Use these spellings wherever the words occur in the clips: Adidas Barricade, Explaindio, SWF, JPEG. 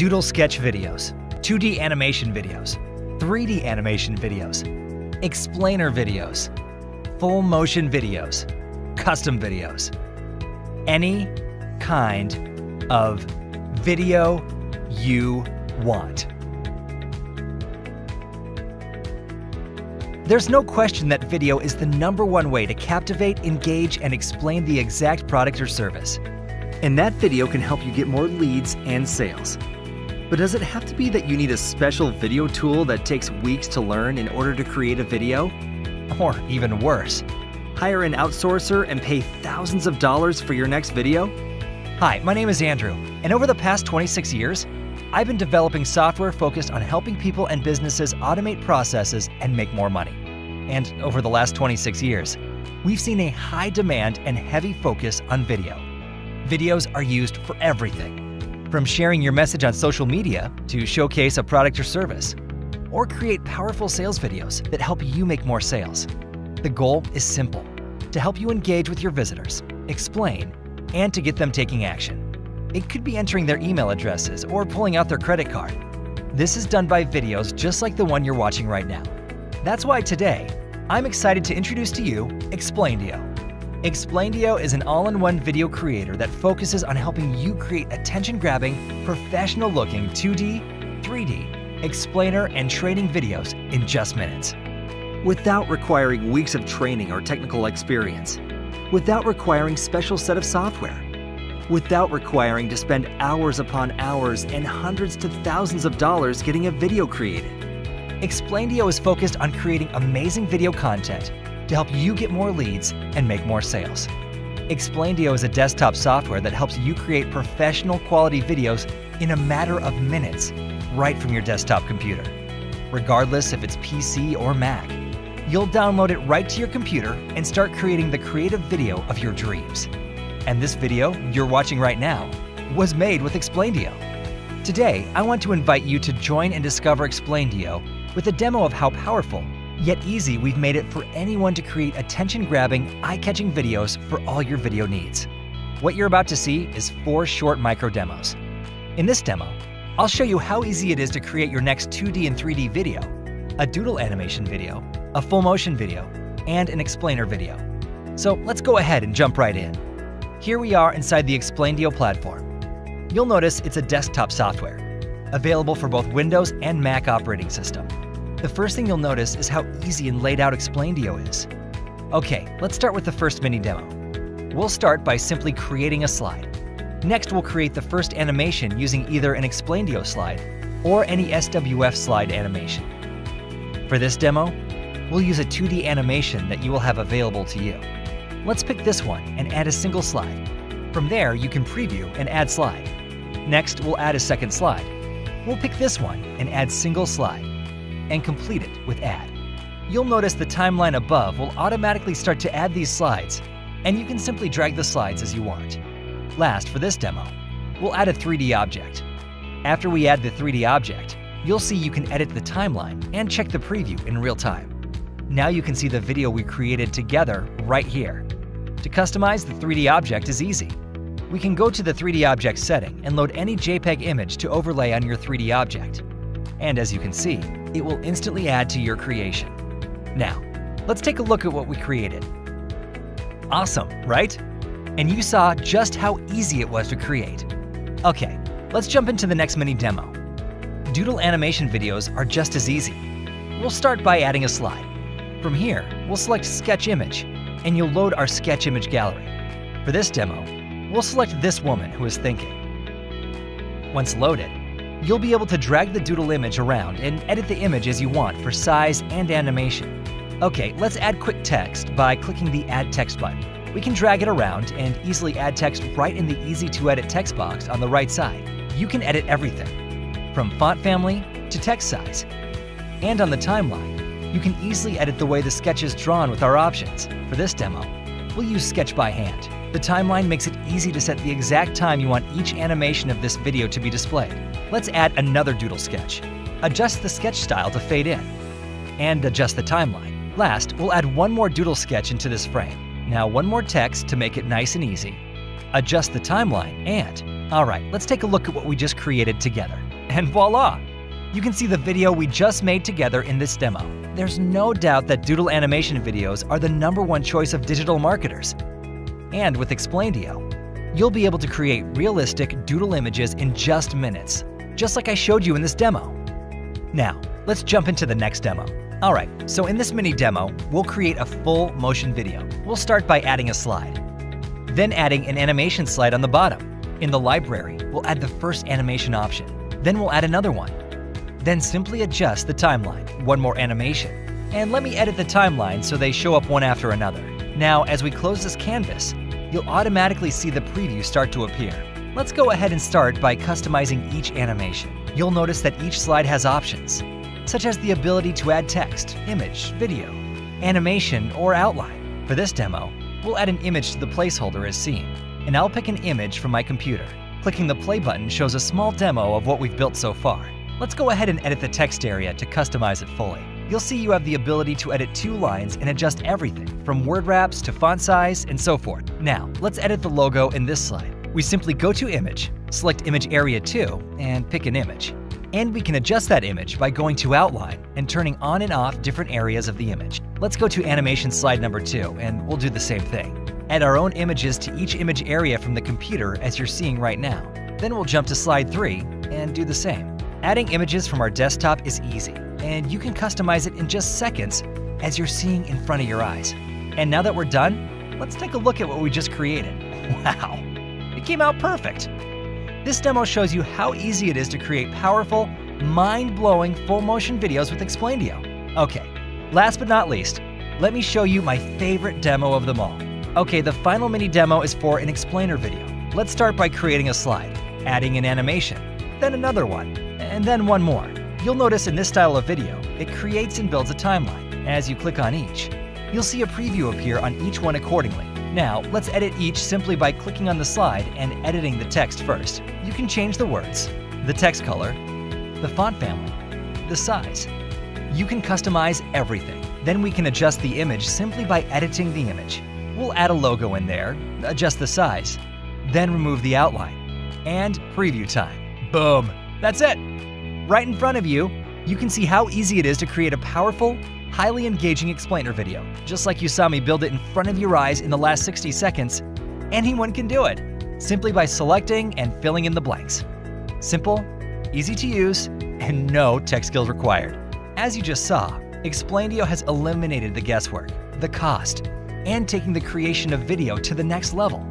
doodle sketch videos, 2D animation videos, 3D animation videos, explainer videos, full motion videos, custom videos. Any kind of video you want. There's no question that video is the #1 way to captivate, engage, and explain the exact product or service. And that video can help you get more leads and sales. But does it have to be that you need a special video tool that takes weeks to learn in order to create a video? Or even worse, hire an outsourcer and pay thousands of dollars for your next video? Hi, my name is Andrew, and over the past 26 years, I've been developing software focused on helping people and businesses automate processes and make more money. And over the last 26 years, we've seen a high demand and heavy focus on video. Videos are used for everything, from sharing your message on social media to showcase a product or service, or create powerful sales videos that help you make more sales. The goal is simple: to help you engage with your visitors, explain, and to get them taking action. It could be entering their email addresses or pulling out their credit card. This is done by videos just like the one you're watching right now. That's why today, I'm excited to introduce to you Explaindio. Explaindio is an all-in-one video creator that focuses on helping you create attention-grabbing, professional-looking 2D, 3D, explainer, and training videos in just minutes. Without requiring weeks of training or technical experience. Without requiring special set of software. Without requiring to spend hours upon hours and hundreds to thousands of dollars getting a video created. Explaindio is focused on creating amazing video content to help you get more leads and make more sales. Explaindio is a desktop software that helps you create professional quality videos in a matter of minutes right from your desktop computer. Regardless if it's PC or Mac, you'll download it right to your computer and start creating the creative video of your dreams. And this video you're watching right now was made with Explaindio. Today, I want to invite you to join and discover Explaindio with a demo of how powerful, yet easy, we've made it for anyone to create attention-grabbing, eye-catching videos for all your video needs. What you're about to see is 4 short micro-demos. In this demo, I'll show you how easy it is to create your next 2D and 3D video, a doodle animation video, a full-motion video, and an explainer video. So let's go ahead and jump right in. Here we are inside the Explaindio platform. You'll notice it's a desktop software, available for both Windows and Mac operating system. The first thing you'll notice is how easy and laid out Explaindio is. Okay, let's start with the first mini demo. We'll start by simply creating a slide. Next, we'll create the first animation using either an Explaindio slide or any SWF slide animation. For this demo, we'll use a 2D animation that you will have available to you. Let's pick this one and add a single slide. From there, you can preview and add slide. Next, we'll add a second slide. We'll pick this one and add single slide and complete it with add. You'll notice the timeline above will automatically start to add these slides, and you can simply drag the slides as you want. Last, for this demo, we'll add a 3D object. After we add the 3D object, you'll see you can edit the timeline and check the preview in real time. Now you can see the video we created together right here. To customize the 3D object is easy. We can go to the 3D object setting and load any JPEG image to overlay on your 3D object. And as you can see, it will instantly add to your creation. Now, let's take a look at what we created. Awesome, right? And you saw just how easy it was to create. Okay, let's jump into the next mini demo. Doodle animation videos are just as easy. We'll start by adding a slide. From here, we'll select Sketch Image, and you'll load our Sketch Image gallery. For this demo, we'll select this woman who is thinking. Once loaded, you'll be able to drag the doodle image around and edit the image as you want for size and animation. Okay, let's add quick text by clicking the Add Text button. We can drag it around and easily add text right in the Easy to Edit text box on the right side. You can edit everything, from font family to text size. And on the timeline, you can easily edit the way the sketch is drawn with our options. For this demo, we'll use Sketch by Hand. The timeline makes it easy to set the exact time you want each animation of this video to be displayed. Let's add another doodle sketch. Adjust the sketch style to fade in, and adjust the timeline. Last, we'll add one more doodle sketch into this frame. Now one more text to make it nice and easy. Adjust the timeline and, all right, let's take a look at what we just created together. and voila! You can see the video we just made together in this demo. There's no doubt that doodle animation videos are the #1 choice of digital marketers. And with Explaindio, you'll be able to create realistic doodle images in just minutes, just like I showed you in this demo. Now, let's jump into the next demo. Alright, so in this mini demo, we'll create a full motion video. We'll start by adding a slide, then adding an animation slide on the bottom. In the library, we'll add the first animation option, then we'll add another one. Then simply adjust the timeline, one more animation. And let me edit the timeline so they show up one after another. Now, as we close this canvas, you'll automatically see the preview start to appear. Let's go ahead and start by customizing each animation. You'll notice that each slide has options, such as the ability to add text, image, video, animation, or outline. For this demo, we'll add an image to the placeholder as seen, and I'll pick an image from my computer. Clicking the play button shows a small demo of what we've built so far. Let's go ahead and edit the text area to customize it fully. You'll see you have the ability to edit 2 lines and adjust everything, from word wraps to font size and so forth. Now, let's edit the logo in this slide. We simply go to Image, select Image Area 2, and pick an image. And we can adjust that image by going to Outline and turning on and off different areas of the image. Let's go to Animation Slide number 2, and we'll do the same thing. Add our own images to each image area from the computer as you're seeing right now. Then we'll jump to Slide 3 and do the same. Adding images from our desktop is easy, and you can customize it in just seconds as you're seeing in front of your eyes. And now that we're done, let's take a look at what we just created. Wow, it came out perfect! This demo shows you how easy it is to create powerful, mind-blowing full-motion videos with Explaindio. Okay, last but not least, let me show you my favorite demo of them all. Okay, the final mini demo is for an explainer video. Let's start by creating a slide, adding an animation, then another one, and then one more. You'll notice in this style of video, it creates and builds a timeline. As you click on each, you'll see a preview appear on each one accordingly. Now, let's edit each simply by clicking on the slide and editing the text first. You can change the words, the text color, the font family, the size. You can customize everything. Then we can adjust the image simply by editing the image. We'll add a logo in there, adjust the size, then remove the outline, and preview time. Boom! That's it! Right in front of you, you can see how easy it is to create a powerful, highly engaging explainer video. Just like you saw me build it in front of your eyes in the last 60 seconds, anyone can do it, simply by selecting and filling in the blanks. Simple, easy to use, and no tech skills required. As you just saw, Explaindio has eliminated the guesswork, the cost, and taking the creation of video to the next level.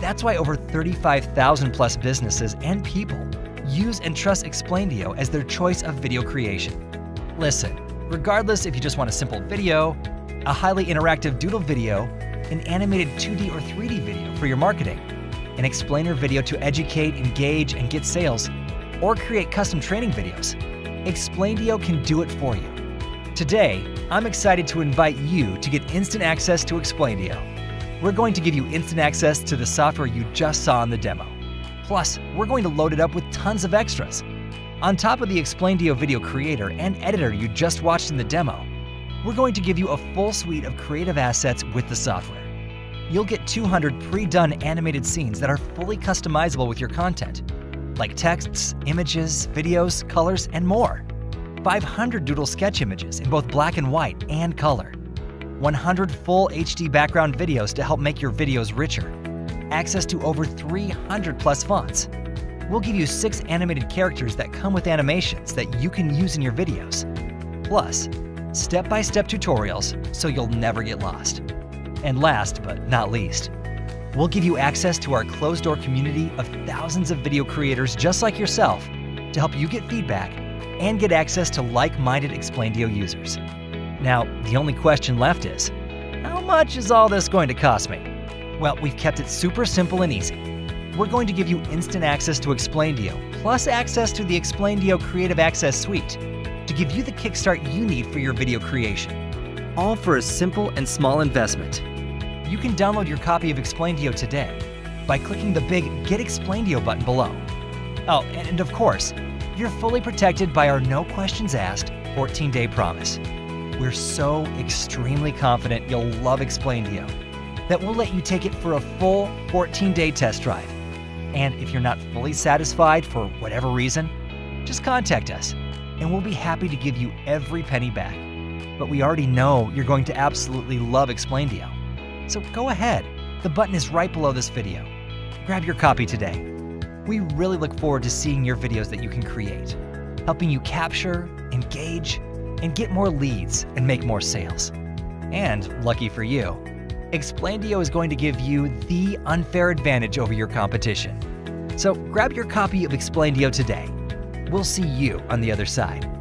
That's why over 35,000 plus businesses and people use and trust Explaindio as their choice of video creation. Listen, regardless if you just want a simple video, a highly interactive doodle video, an animated 2D or 3D video for your marketing, an explainer video to educate, engage, and get sales, or create custom training videos, Explaindio can do it for you. Today, I'm excited to invite you to get instant access to Explaindio. We're going to give you instant access to the software you just saw in the demo. Plus, we're going to load it up with tons of extras. On top of the Explaindio video creator and editor you just watched in the demo, we're going to give you a full suite of creative assets with the software. You'll get 200 pre-done animated scenes that are fully customizable with your content, like texts, images, videos, colors, and more. 500 doodle sketch images in both black and white and color. 100 full HD background videos to help make your videos richer. Access to over 300 plus fonts. We'll give you 6 animated characters that come with animations that you can use in your videos. Plus, step-by-step tutorials so you'll never get lost. And last but not least, we'll give you access to our closed-door community of thousands of video creators just like yourself to help you get feedback and get access to like-minded Explaindio users. Now, the only question left is, how much is all this going to cost me? Well, we've kept it super simple and easy. We're going to give you instant access to Explaindio, plus access to the Explaindio Creative Access Suite to give you the kickstart you need for your video creation. All for a simple and small investment. You can download your copy of Explaindio today by clicking the big Get Explaindio button below. Oh, and of course, you're fully protected by our no questions asked 14-day promise. We're so extremely confident you'll love Explaindio that we'll let you take it for a full 14-day test drive. And if you're not fully satisfied for whatever reason, just contact us and we'll be happy to give you every penny back. But we already know you're going to absolutely love Explaindio. So go ahead, the button is right below this video. Grab your copy today. We really look forward to seeing your videos that you can create, helping you capture, engage, and get more leads and make more sales. And lucky for you, Explaindio is going to give you the unfair advantage over your competition. So grab your copy of Explaindio today. We'll see you on the other side.